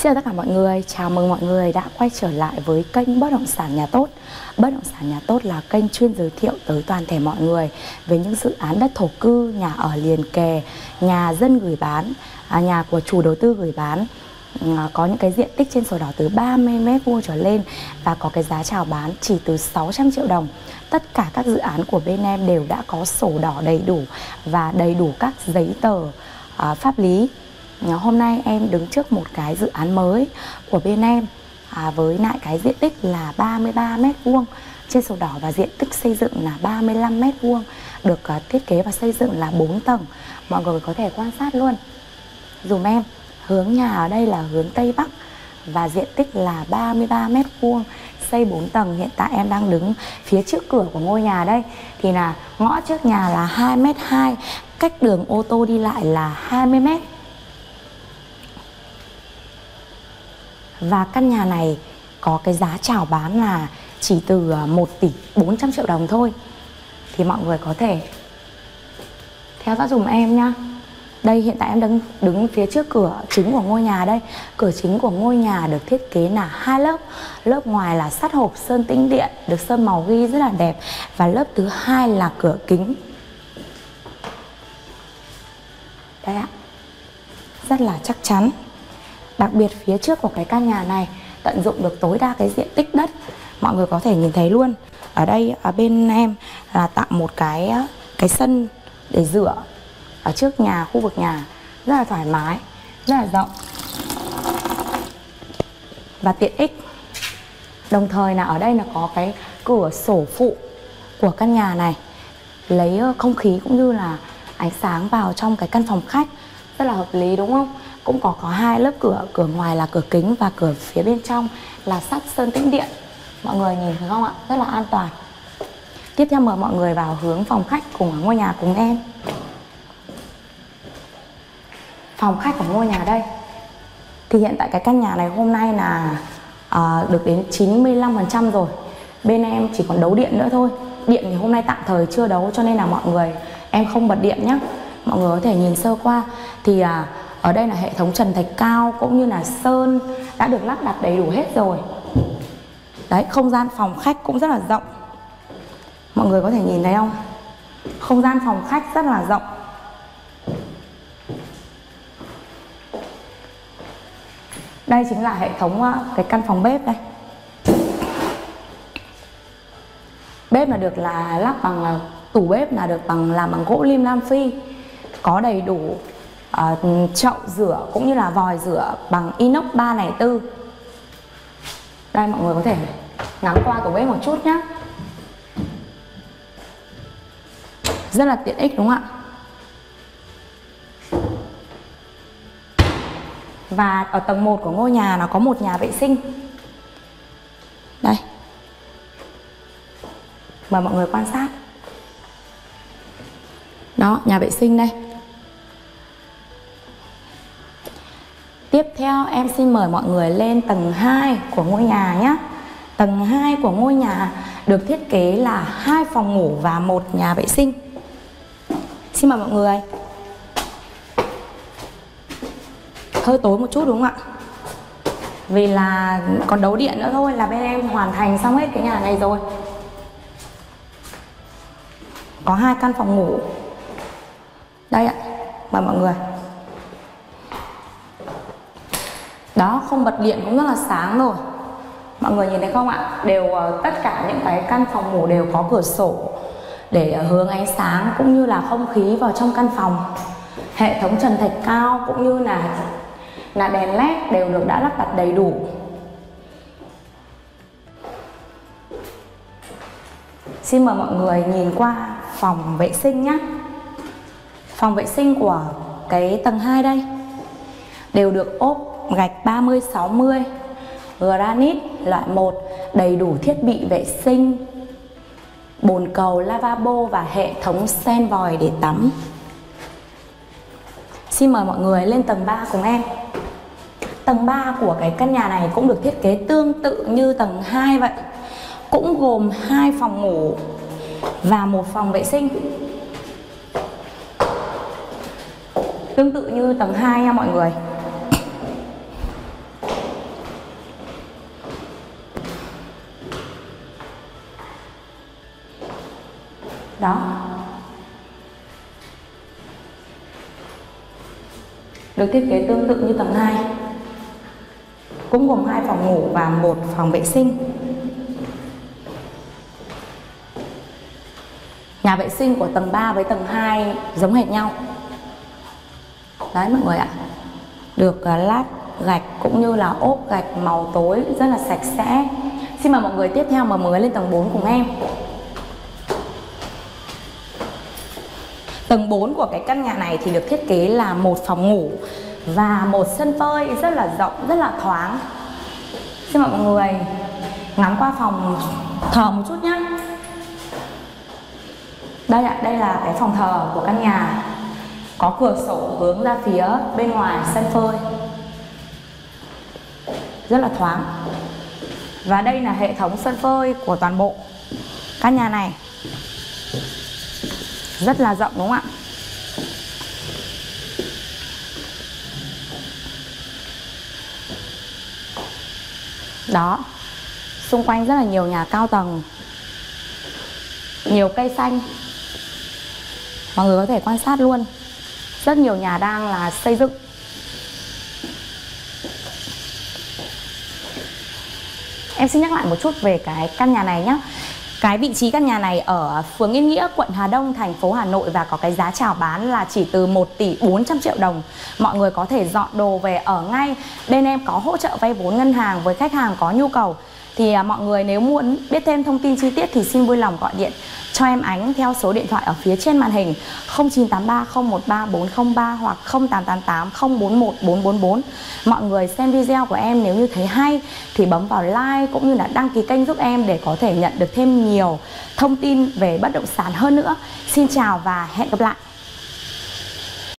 Xin chào tất cả mọi người, chào mừng mọi người đã quay trở lại với kênh Bất Động Sản Nhà Tốt. Bất Động Sản Nhà Tốt là kênh chuyên giới thiệu tới toàn thể mọi người về những dự án đất thổ cư, nhà ở liền kề, nhà dân gửi bán, nhà của chủ đầu tư gửi bán, có những cái diện tích trên sổ đỏ từ 30m² trở lên và có cái giá chào bán chỉ từ 600 triệu đồng. Tất cả các dự án của bên em đều đã có sổ đỏ đầy đủ và đầy đủ các giấy tờ pháp lý. Hôm nay em đứng trước một cái dự án mới của bên em với lại cái diện tích là 33m² trên sổ đỏ và diện tích xây dựng là 35m², được thiết kế và xây dựng là 4 tầng. Mọi người có thể quan sát luôn dùm em. Hướng nhà ở đây là hướng Tây Bắc và diện tích là 33m², xây 4 tầng. Hiện tại em đang đứng phía trước cửa của ngôi nhà đây, thì là ngõ trước nhà là 2m2, cách đường ô tô đi lại là 20m. Và căn nhà này có cái giá chào bán là chỉ từ 1 tỷ 400 triệu đồng thôi. Thì mọi người có thể theo dõi dùm em nhá. Đây, hiện tại em đứng phía trước cửa chính của ngôi nhà đây. Cửa chính của ngôi nhà được thiết kế là 2 lớp. Lớp ngoài là sắt hộp sơn tĩnh điện, được sơn màu ghi rất là đẹp. Và lớp thứ 2 là cửa kính. Đây ạ, rất là chắc chắn. Đặc biệt phía trước của cái căn nhà này tận dụng được tối đa cái diện tích đất. Mọi người có thể nhìn thấy luôn. Ở đây bên em là tặng một cái sân để rửa ở trước nhà, khu vực nhà rất là thoải mái, rất là rộng và tiện ích. Đồng thời là ở đây là có cái cửa sổ phụ của căn nhà này, lấy không khí cũng như là ánh sáng vào trong cái căn phòng khách, rất là hợp lý đúng không? Cũng có 2 lớp cửa, cửa ngoài là cửa kính và cửa phía bên trong là sắt sơn tĩnh điện. Mọi người nhìn thấy không ạ? Rất là an toàn. Tiếp theo mời mọi người vào hướng phòng khách cùng ngôi nhà cùng em. Phòng khách của ngôi nhà đây thì hiện tại cái căn nhà này hôm nay là được đến 95% rồi. Bên em chỉ còn đấu điện nữa thôi. Điện thì hôm nay tạm thời chưa đấu cho nên là mọi người em không bật điện nhé. Mọi người có thể nhìn sơ qua thì ở đây là hệ thống trần thạch cao cũng như là sơn đã được lắp đặt đầy đủ hết rồi. Đấy, không gian phòng khách cũng rất là rộng. Mọi người có thể nhìn thấy không? Không gian phòng khách rất là rộng. Đây chính là hệ thống cái căn phòng bếp đây. Bếp là được là lắp bằng tủ bếp là được làm bằng gỗ lim lam phi, có đầy đủ chậu rửa cũng như là vòi rửa bằng inox 304. Đây, mọi người có thể ngắm qua tủ bếp một chút nhé. Rất là tiện ích đúng không ạ? Và ở tầng 1 của ngôi nhà nó có một nhà vệ sinh. Đây, mời mọi người quan sát. Đó, nhà vệ sinh đây. Tiếp theo em xin mời mọi người lên tầng 2 của ngôi nhà nhé. Tầng 2 của ngôi nhà được thiết kế là 2 phòng ngủ và 1 nhà vệ sinh. Xin mời mọi người. Hơi tối một chút đúng không ạ? Vì là còn đấu điện nữa thôi là bên em hoàn thành xong hết cái nhà này rồi. Có 2 căn phòng ngủ. Đây ạ, mời mọi người. Đó, không bật điện cũng rất là sáng rồi. Mọi người nhìn thấy không ạ? Đều tất cả những cái căn phòng ngủ đều có cửa sổ để hướng ánh sáng cũng như là không khí vào trong căn phòng. Hệ thống trần thạch cao cũng như là đèn led đều được đã lắp đặt đầy đủ. Xin mời mọi người nhìn qua phòng vệ sinh nhé. Phòng vệ sinh của cái tầng 2 đây đều được ốp gạch 30-60 granite loại 1, đầy đủ thiết bị vệ sinh, bồn cầu, lavabo và hệ thống sen vòi để tắm. Xin mời mọi người lên tầng 3 cùng em. Tầng 3 của cái căn nhà này cũng được thiết kế tương tự như tầng 2 vậy. Cũng gồm 2 phòng ngủ và 1 phòng vệ sinh. Tương tự như tầng 2 nha mọi người. đó. Được thiết kế tương tự như tầng 2, cũng gồm 2 phòng ngủ và 1 phòng vệ sinh. Nhà vệ sinh của tầng 3 với tầng 2 giống hệt nhau. Đấy mọi người ạ. Được lát gạch cũng như là ốp gạch màu tối rất là sạch sẽ. Xin mời mọi người tiếp theo mọi người lên tầng 4 cùng em. Tầng 4 của cái căn nhà này thì được thiết kế là một phòng ngủ và một sân phơi rất là rộng, rất là thoáng. Xin mời mọi người ngắm qua phòng thờ một chút nhé. Đây ạ, đây là cái phòng thờ của căn nhà, có cửa sổ hướng ra phía bên ngoài sân phơi, rất là thoáng. Và đây là hệ thống sân phơi của toàn bộ căn nhà này, rất là rộng đúng không ạ? Đó, xung quanh rất là nhiều nhà cao tầng, nhiều cây xanh. Mọi người có thể quan sát luôn, rất nhiều nhà đang là xây dựng. Em xin nhắc lại một chút về cái căn nhà này nhé. Cái vị trí căn nhà này ở phường Yên Nghĩa, quận Hà Đông, thành phố Hà Nội, và có cái giá chào bán là chỉ từ 1.400.000.000 đồng. Mọi người có thể dọn đồ về ở ngay. Bên em có hỗ trợ vay vốn ngân hàng với khách hàng có nhu cầu. Thì mọi người nếu muốn biết thêm thông tin chi tiết thì xin vui lòng gọi điện cho em Ánh theo số điện thoại ở phía trên màn hình 0983 013 403 hoặc 0888 041 444. Mọi người xem video của em nếu như thấy hay thì bấm vào like cũng như là đăng ký kênh giúp em để có thể nhận được thêm nhiều thông tin về bất động sản hơn nữa. Xin chào và hẹn gặp lại.